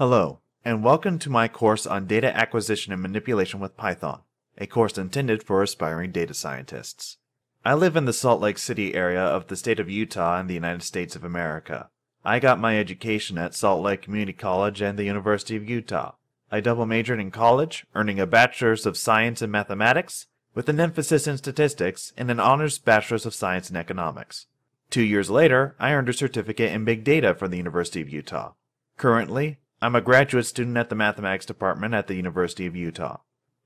Hello, and welcome to my course on Data Acquisition and Manipulation with Python, a course intended for aspiring data scientists. I live in the Salt Lake City area of the state of Utah in the United States of America. I got my education at Salt Lake Community College and the University of Utah. I double majored in college, earning a Bachelor's of Science in Mathematics with an emphasis in Statistics and an Honors Bachelor's of Science in Economics. 2 years later, I earned a certificate in Big Data from the University of Utah. Currently, I'm a graduate student at the Mathematics Department at the University of Utah.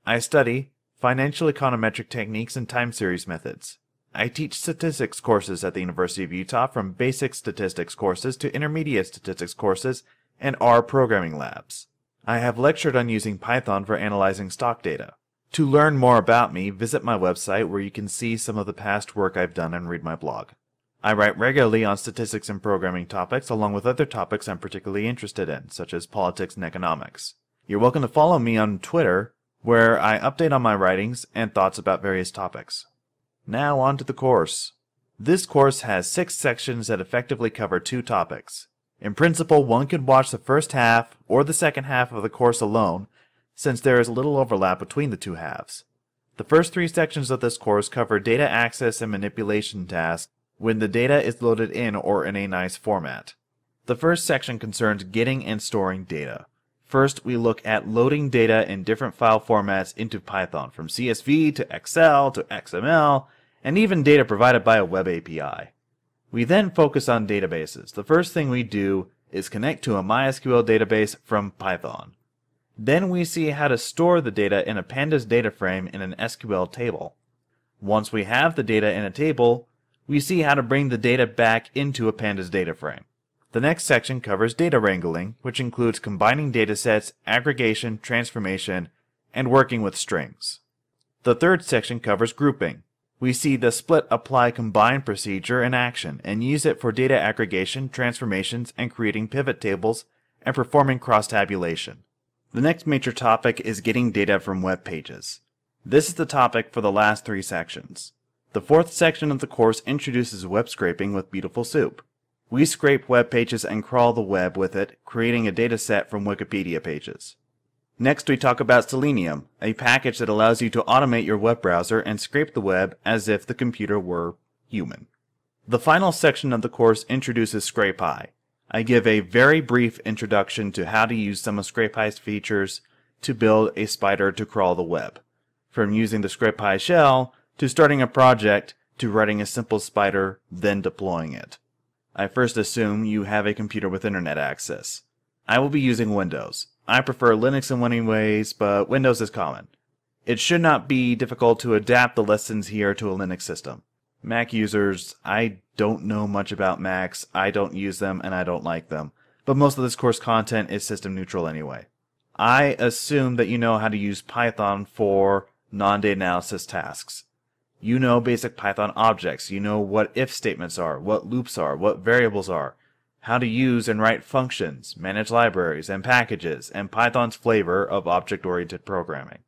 I study financial econometric techniques and time series methods. I teach statistics courses at the University of Utah, from basic statistics courses to intermediate statistics courses and R programming labs. I have lectured on using Python for analyzing stock data. To learn more about me, visit my website where you can see some of the past work I've done and read my blog. I write regularly on statistics and programming topics, along with other topics I'm particularly interested in, such as politics and economics. You're welcome to follow me on Twitter, where I update on my writings and thoughts about various topics. Now on to the course. This course has 6 sections that effectively cover 2 topics. In principle, one could watch the first half or the second half of the course alone, since there is little overlap between the 2 halves. The first 3 sections of this course cover data access and manipulation tasks, when the data is loaded in or in a nice format. The first section concerns getting and storing data. First, we look at loading data in different file formats into Python, from CSV to Excel to XML, and even data provided by a web API. We then focus on databases. The first thing we do is connect to a MySQL database from Python. Then we see how to store the data in a Pandas data frame in an SQL table. Once we have the data in a table, we see how to bring the data back into a Pandas data frame. The next section covers data wrangling, which includes combining datasets, aggregation, transformation, and working with strings. The third section covers grouping. We see the split, apply, combine procedure in action and use it for data aggregation, transformations, and creating pivot tables and performing cross-tabulation. The next major topic is getting data from web pages. This is the topic for the last 3 sections. The fourth section of the course introduces web scraping with Beautiful Soup. We scrape web pages and crawl the web with it, creating a dataset from Wikipedia pages. Next, we talk about Selenium, a package that allows you to automate your web browser and scrape the web as if the computer were human. The final section of the course introduces Scrapy. I give a very brief introduction to how to use some of Scrapy's features to build a spider to crawl the web, from using the Scrapy shell to starting a project, to writing a simple spider, then deploying it. I first assume you have a computer with internet access. I will be using Windows. I prefer Linux in many ways, but Windows is common. It should not be difficult to adapt the lessons here to a Linux system. Mac users, I don't know much about Macs. I don't use them and I don't like them. But most of this course content is system neutral anyway. I assume that you know how to use Python for non-data analysis tasks. You know basic Python objects, you know what if statements are, what loops are, what variables are, how to use and write functions, manage libraries and packages, and Python's flavor of object-oriented programming.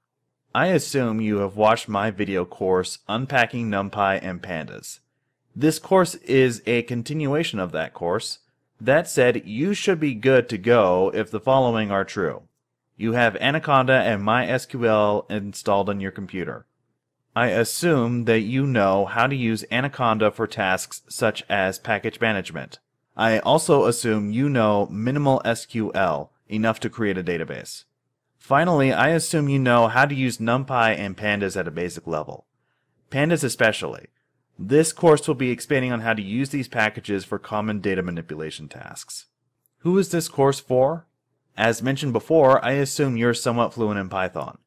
I assume you have watched my video course Unpacking NumPy and Pandas. This course is a continuation of that course. That said, you should be good to go if the following are true. You have Anaconda and MySQL installed on your computer. I assume that you know how to use Anaconda for tasks such as package management. I also assume you know minimal SQL, enough to create a database. Finally, I assume you know how to use NumPy and Pandas at a basic level. Pandas especially. This course will be expanding on how to use these packages for common data manipulation tasks. Who is this course for? As mentioned before, I assume you're somewhat fluent in Python.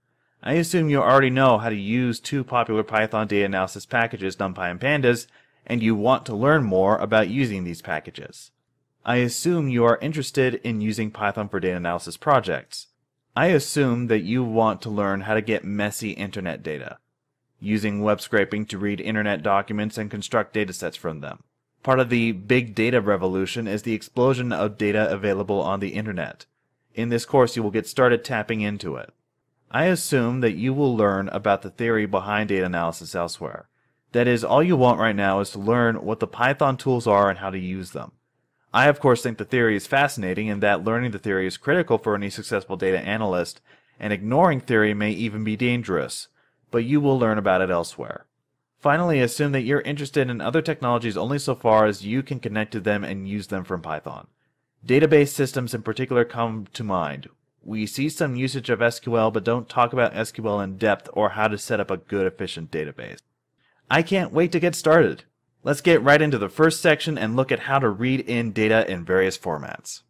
I assume you already know how to use 2 popular Python data analysis packages, NumPy and Pandas, and you want to learn more about using these packages. I assume you are interested in using Python for data analysis projects. I assume that you want to learn how to get messy internet data, using web scraping to read internet documents and construct datasets from them. Part of the big data revolution is the explosion of data available on the internet. In this course, you will get started tapping into it. I assume that you will learn about the theory behind data analysis elsewhere. That is, all you want right now is to learn what the Python tools are and how to use them. I, of course, think the theory is fascinating and that learning the theory is critical for any successful data analyst, and ignoring theory may even be dangerous, but you will learn about it elsewhere. Finally, assume that you're interested in other technologies only so far as you can connect to them and use them from Python. Database systems in particular come to mind. We see some usage of SQL, but don't talk about SQL in depth or how to set up a good, efficient database. I can't wait to get started! Let's get right into the first section and look at how to read in data in various formats.